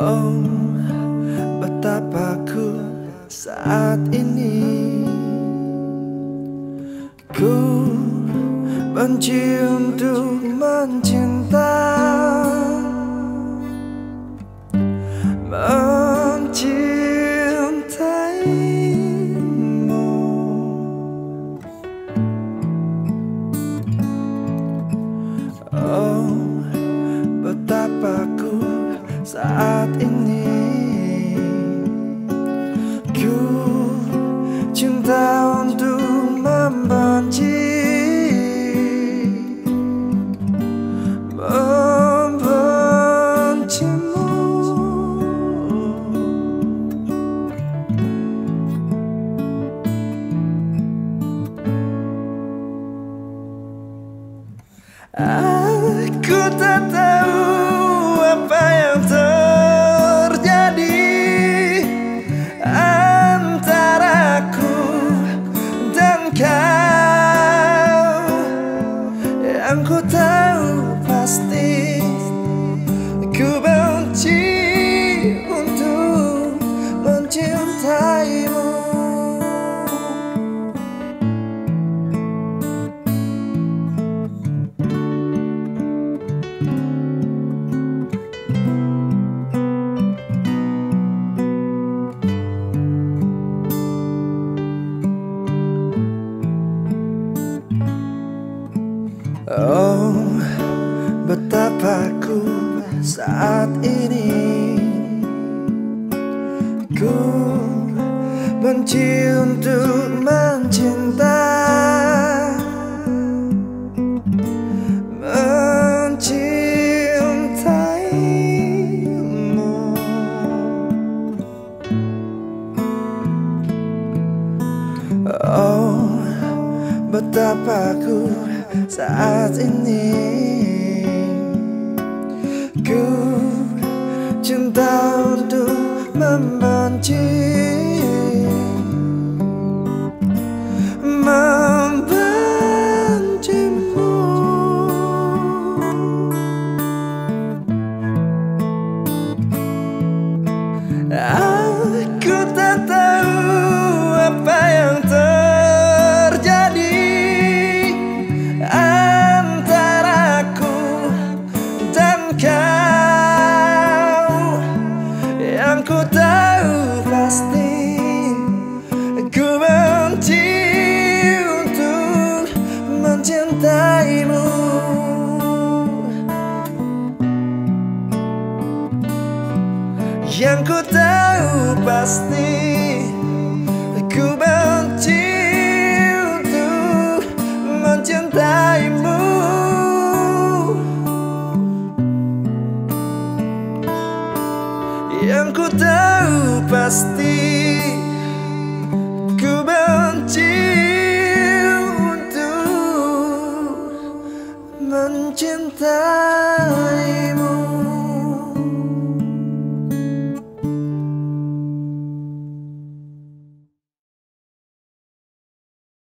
Oh, betapa ku saat ini. Ku benci untuk mencinta, mencintaimu. Oh, betapa ku saat ini ku cinta untuk membenci, membencimu. Aku tak tahu apa yang terjadi antara aku dan kau. Yang ku tahu pasti ku benci untuk mencintaimu. Oh, betapa ku saat ini. Ku benci untuk mencinta, mencintaimu. Oh, betapa ku saat ini ku cinta untuk membenci, membencimu. Aku tak tahu apa yang ku tahu pasti ku benci untuk mencintaimu. Yang ku tahu pasti ku benci untuk mencintaimu. Yang ku tahu pasti ku benci untuk mencintai.